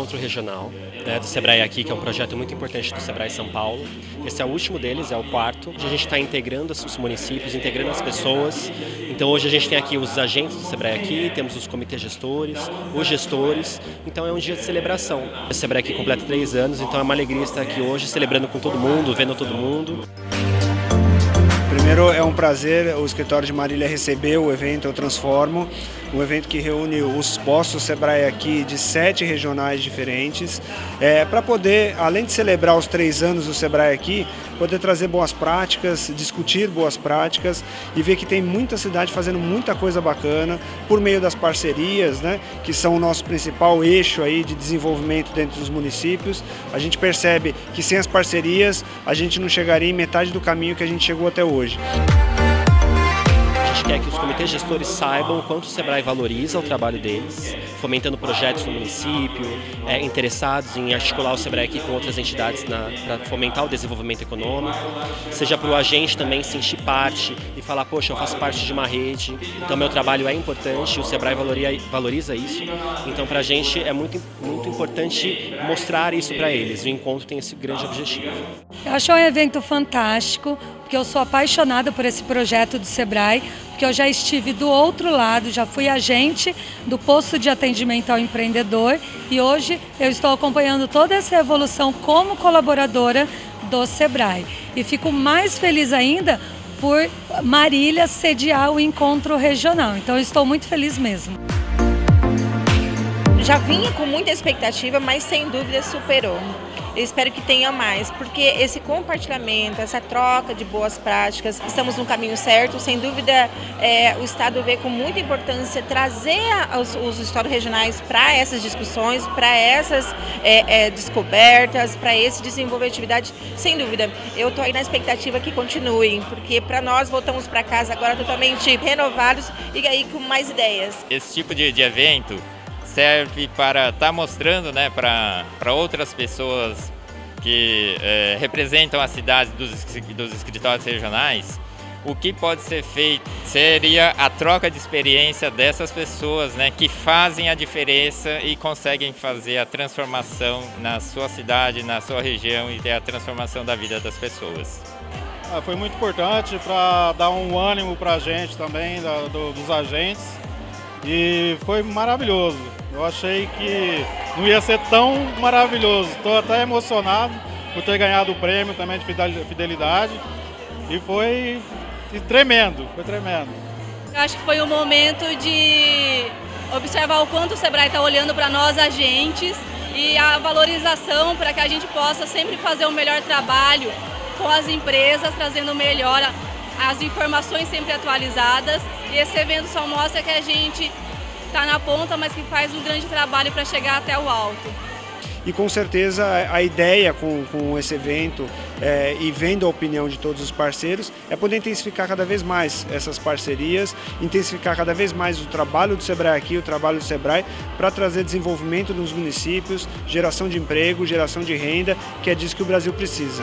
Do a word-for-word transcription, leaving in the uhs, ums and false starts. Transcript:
encontro regional, né, do Sebrae Aqui, que é um projeto muito importante do Sebrae São Paulo. Esse é o último deles, é o quarto. Hoje a gente está integrando os municípios, integrando as pessoas. Então hoje a gente tem aqui os agentes do Sebrae Aqui, temos os comitês gestores, os gestores. Então é um dia de celebração. O Sebrae Aqui completa três anos, então é uma alegria estar aqui hoje, celebrando com todo mundo, vendo todo mundo. Primeiro, é um prazer o escritório de Marília receber o evento Eu Transformo, um evento que reúne os postos Sebrae Aqui de sete regionais diferentes, é, para poder, além de celebrar os três anos do Sebrae Aqui, poder trazer boas práticas, discutir boas práticas e ver que tem muita cidade fazendo muita coisa bacana por meio das parcerias, né, que são o nosso principal eixo aí de desenvolvimento dentro dos municípios. A gente percebe que sem as parcerias a gente não chegaria em metade do caminho que a gente chegou até hoje. A gente quer que os comitês gestores saibam o quanto o Sebrae valoriza o trabalho deles, fomentando projetos no município, é, interessados em articular o Sebrae Aqui com outras entidades para fomentar o desenvolvimento econômico, seja para o agente também sentir parte e falar, poxa, eu faço parte de uma rede, então meu trabalho é importante, o Sebrae valoriza isso, então para a gente é muito, muito importante mostrar isso para eles, o encontro tem esse grande objetivo. Eu acho um evento fantástico, porque eu sou apaixonada por esse projeto do Sebrae, porque eu já estive do outro lado, já fui agente do posto de atendimento ao empreendedor e hoje eu estou acompanhando toda essa evolução como colaboradora do Sebrae. E fico mais feliz ainda por Marília sediar o encontro regional, então eu estou muito feliz mesmo. Já vinha com muita expectativa, mas sem dúvida superou. Eu espero que tenha mais, porque esse compartilhamento, essa troca de boas práticas, estamos no caminho certo. Sem dúvida, é, o Estado vê com muita importância trazer os, os estados regionais para essas discussões, para essas é, é, descobertas, para esse desenvolver atividade. Sem dúvida, eu estou aí na expectativa que continuem, porque para nós voltamos para casa agora totalmente renovados e aí com mais ideias. Esse tipo de, de evento serve para estar tá mostrando, né, para outras pessoas que é, representam a cidade dos, dos escritórios regionais, o que pode ser feito seria a troca de experiência dessas pessoas, né, que fazem a diferença e conseguem fazer a transformação na sua cidade, na sua região e ter a transformação da vida das pessoas. Ah, foi muito importante para dar um ânimo para a gente também, da, do, dos agentes, e foi maravilhoso. Eu achei que não ia ser tão maravilhoso. Estou até emocionado por ter ganhado o prêmio também de fidelidade. E foi tremendo, foi tremendo. Eu acho que foi um momento de observar o quanto o Sebrae está olhando para nós, agentes, e a valorização para que a gente possa sempre fazer o melhor trabalho com as empresas, trazendo melhora, as informações sempre atualizadas. E esse evento só mostra que a gente está na ponta, mas que faz um grande trabalho para chegar até o alto. E com certeza a ideia com, com esse evento é, e vendo a opinião de todos os parceiros é poder intensificar cada vez mais essas parcerias, intensificar cada vez mais o trabalho do Sebrae Aqui, o trabalho do Sebrae, para trazer desenvolvimento nos municípios, geração de emprego, geração de renda, que é disso que o Brasil precisa.